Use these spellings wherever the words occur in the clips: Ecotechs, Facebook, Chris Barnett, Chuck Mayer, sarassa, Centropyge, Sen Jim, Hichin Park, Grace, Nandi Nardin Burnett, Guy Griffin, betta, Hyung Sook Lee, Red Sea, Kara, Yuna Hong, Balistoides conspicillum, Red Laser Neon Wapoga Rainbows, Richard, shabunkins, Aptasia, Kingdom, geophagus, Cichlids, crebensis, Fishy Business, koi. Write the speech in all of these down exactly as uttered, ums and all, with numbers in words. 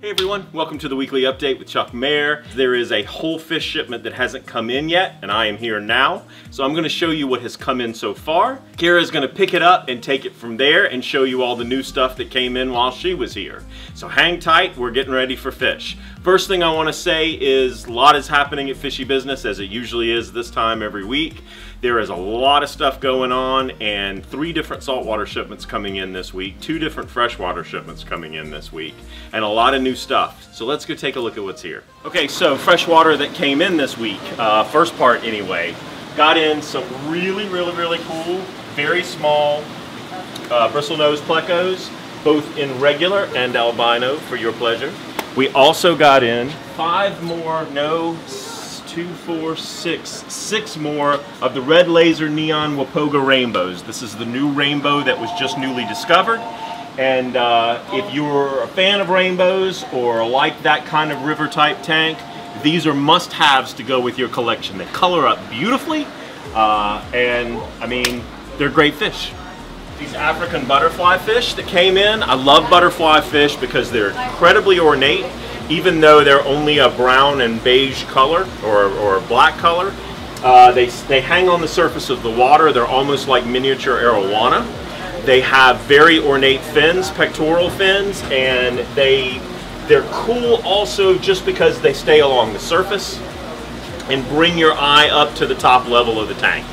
Hey everyone, welcome to the weekly update with Chuck Mayer. There is a whole fish shipment that hasn't come in yet, and I am here now. So I'm gonna show you what has come in so far. Kara is gonna pick it up and take it from there and show you all the new stuff that came in while she was here. So hang tight, we're getting ready for fish. First thing I wanna say is a lot is happening at Fishy Business, as it usually is this time every week. There is a lot of stuff going on, and three different saltwater shipments coming in this week, two different freshwater shipments coming in this week, and a lot of new New stuff. So let's go take a look at what's here. Okay, so freshwater that came in this week, uh, first part anyway, got in some really, really, really cool, very small uh, bristlenose plecos, both in regular and albino for your pleasure. We also got in five more, no, two, four, six, six more of the Red Laser Neon Wapoga Rainbows. This is the new rainbow that was just newly discovered. And uh, if you're a fan of rainbows or like that kind of river type tank, these are must-haves to go with your collection. They color up beautifully, uh, and I mean, they're great fish. These African butterfly fish that came in, I love butterfly fish because they're incredibly ornate, even though they're only a brown and beige color or, or a black color. Uh, they, they hang on the surface of the water. They're almost like miniature arowana. They have very ornate fins, pectoral fins, and they, they're cool also just because they stay along the surface and bring your eye up to the top level of the tank.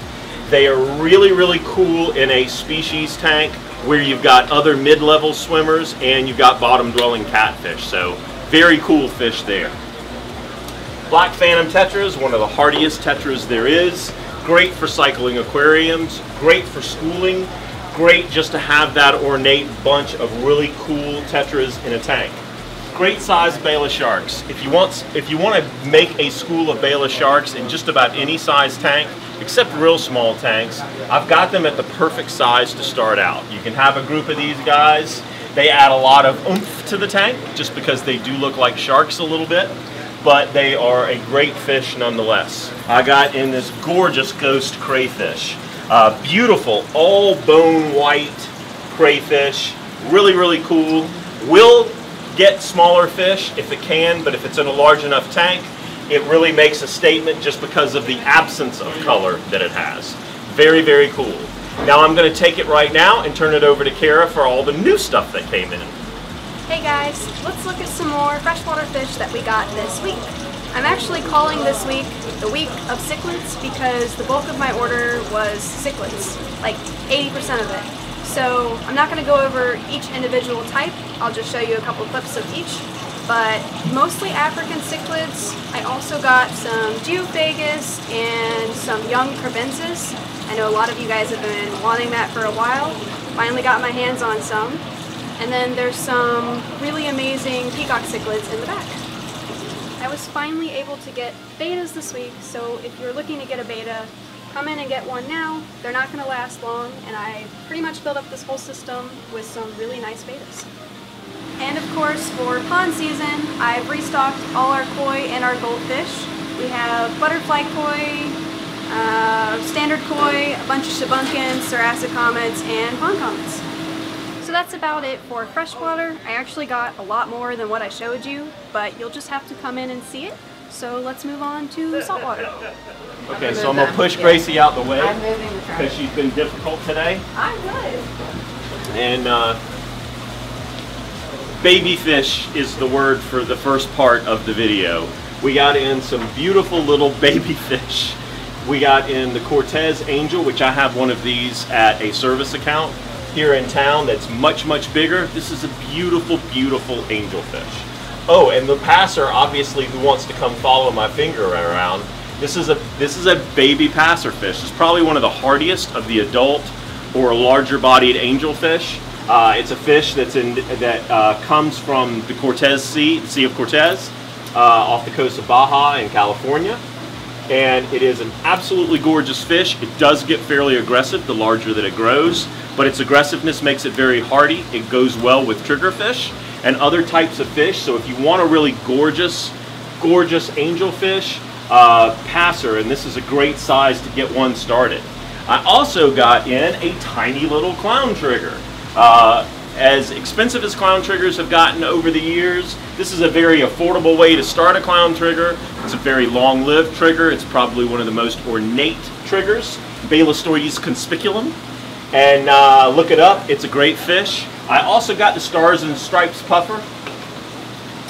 They are really, really cool in a species tank where you've got other mid-level swimmers and you've got bottom-dwelling catfish, so very cool fish there. Black Phantom tetras, one of the hardiest tetras there is. Great for cycling aquariums, great for schooling. Great just to have that ornate bunch of really cool tetras in a tank. Great size Bala sharks. If you want, if you want to make a school of Bala sharks in just about any size tank, except real small tanks, I've got them at the perfect size to start out. You can have a group of these guys. They add a lot of oomph to the tank just because they do look like sharks a little bit, but they are a great fish nonetheless. I got in this gorgeous ghost crayfish. Uh, beautiful, all bone white crayfish, really, really cool. Will get smaller fish if it can, but if it's in a large enough tank, it really makes a statement just because of the absence of color that it has. Very, very cool. Now I'm going to take it right now and turn it over to Kara for all the new stuff that came in. Hey guys, let's look at some more freshwater fish that we got this week. I'm actually calling this week the week of cichlids because the bulk of my order was cichlids, like eighty percent of it. So I'm not going to go over each individual type, I'll just show you a couple clips of each, but mostly African cichlids. I also got some geophagus and some young crebensis. I know a lot of you guys have been wanting that for a while. Finally got my hands on some. And then there's some really amazing peacock cichlids in the back. I was finally able to get betas this week, so if you're looking to get a beta, come in and get one now. They're not going to last long, and I pretty much built up this whole system with some really nice betas. And of course, for pond season, I've restocked all our koi and our goldfish. We have butterfly koi, uh, standard koi, a bunch of shabunkins, sarassa comets, and pond comets. So that's about it for freshwater. I actually got a lot more than what I showed you, but you'll just have to come in and see it. So let's move on to saltwater. Okay, so I'm gonna push Gracie out the way because she's been difficult today. I'm good. And uh, baby fish is the word for the first part of the video. We got in some beautiful little baby fish. We got in the Cortez Angel, which I have one of these at a service account here in town that's much, much bigger. This is a beautiful, beautiful angelfish. Oh, and the passer, obviously, who wants to come follow my finger around, this is a this is a baby passer fish. It's probably one of the hardiest of the adult or larger-bodied angelfish. Uh, it's a fish that's in that uh, comes from the Cortez Sea, the Sea of Cortez, uh, off the coast of Baja in California. And it is an absolutely gorgeous fish. It does get fairly aggressive the larger that it grows, but its aggressiveness makes it very hardy. It goes well with triggerfish and other types of fish. So if you want a really gorgeous, gorgeous angelfish, uh, passer, and this is a great size to get one started. I also got in a tiny little clown trigger. Uh, As expensive as clown triggers have gotten over the years, this is a very affordable way to start a clown trigger. It's a very long-lived trigger. It's probably one of the most ornate triggers, Balistoides conspicillum. And uh, look it up, it's a great fish. I also got the Stars and Stripes puffer,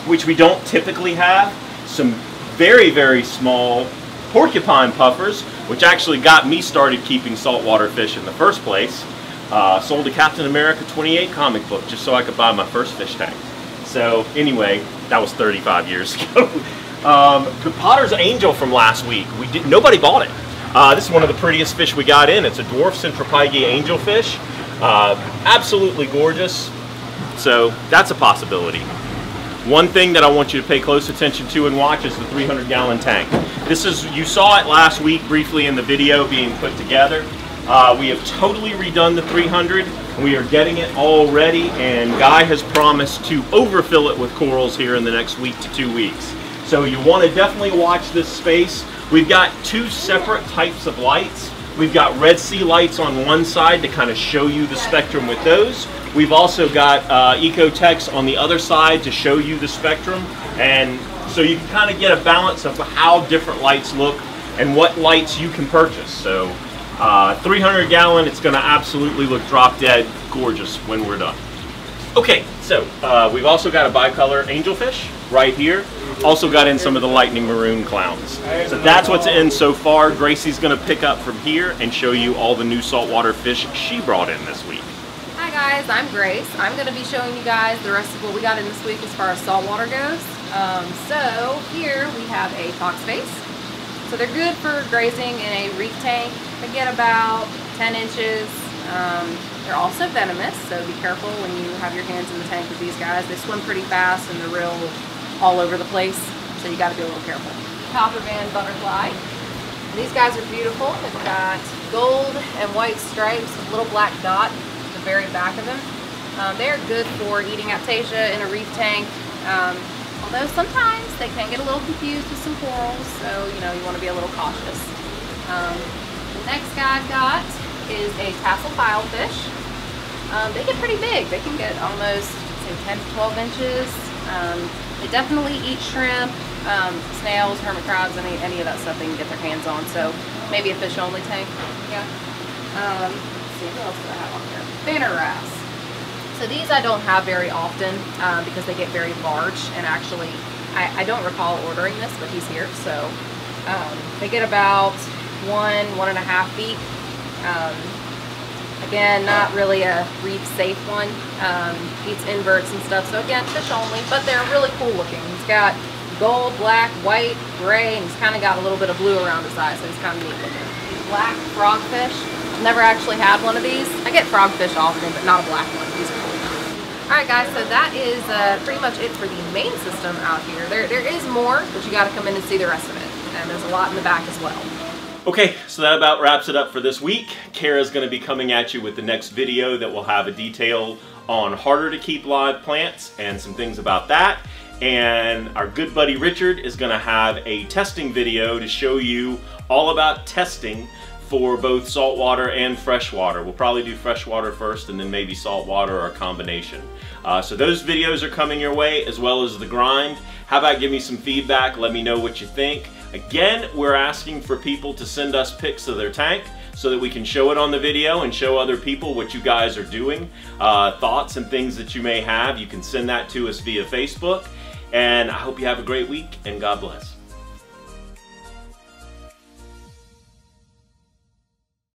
which we don't typically have. Some very, very small porcupine puffers, which actually got me started keeping saltwater fish in the first place. Uh, sold a Captain America twenty-eight comic book just so I could buy my first fish tank. So anyway, that was thirty-five years ago. um, the Potter's Angel from last week, we did, nobody bought it. Uh, this is one of the prettiest fish we got in. It's a dwarf Centropyge angelfish. Uh, absolutely gorgeous. So that's a possibility. One thing that I want you to pay close attention to and watch is the three hundred gallon tank. This is, you saw it last week briefly in the video being put together. Uh, we have totally redone the three hundred. We are getting it all ready, and Guy has promised to overfill it with corals here in the next week to two weeks. So you want to definitely watch this space. We've got two separate types of lights. We've got Red Sea lights on one side to kind of show you the spectrum with those. We've also got uh, Ecotechs on the other side to show you the spectrum. And so you can kind of get a balance of how different lights look and what lights you can purchase. So. Uh, three hundred gallon, it's going to absolutely look drop dead gorgeous when we're done. Okay, so uh, we've also got a bicolor angelfish right here. Also got in some of the lightning maroon clowns. So that's what's in so far. Gracie's going to pick up from here and show you all the new saltwater fish she brought in this week. Hi guys, I'm Grace. I'm going to be showing you guys the rest of what we got in this week as far as saltwater goes. Um, so here we have a foxface. So they're good for grazing in a reef tank. They get about ten inches. Um, they're also venomous, so be careful when you have your hands in the tank with these guys. They swim pretty fast and they're real all over the place, so you got to be a little careful. Copper band butterfly. These guys are beautiful. They've got gold and white stripes, a little black dot at the very back of them. Um, they're good for eating Aptasia in a reef tank. Um, Although sometimes they can get a little confused with some corals, so you know you want to be a little cautious. Um, the next guy I've got is a tassel filefish. Um, they get pretty big. They can get almost say, ten to twelve inches. Um, they definitely eat shrimp, um, snails, hermit crabs, any any of that stuff they can get their hands on. So maybe a fish-only tank. Yeah. Um, let's see, what else do I have on here? Banner wrasse. So these I don't have very often um, because they get very large, and actually I, I don't recall ordering this, but he's here. So um, they get about one, one and a half feet. Um, again, not really a reef safe one. Um, eats inverts and stuff. So again, fish only, but they're really cool looking. He's got gold, black, white, gray, and he's kind of got a little bit of blue around his eyes, so he's kind of neat looking. Black frogfish. I've never actually had one of these. I get frogfish often, but not a black one. These are really nice. Alright guys, so that is uh, pretty much it for the main system out here. There, there is more, but you got to come in and see the rest of it. And there's a lot in the back as well. Okay, so that about wraps it up for this week. Kara's going to be coming at you with the next video that will have a detail on harder to keep live plants and some things about that. And our good buddy Richard is going to have a testing video to show you all about testing for both saltwater and freshwater. We'll probably do freshwater first and then maybe saltwater or a combination. Uh, so those videos are coming your way, as well as the grind. How about give me some feedback? Let me know what you think. Again, we're asking for people to send us pics of their tank so that we can show it on the video and show other people what you guys are doing. Uh, thoughts and things that you may have, you can send that to us via Facebook. And I hope you have a great week, and God bless.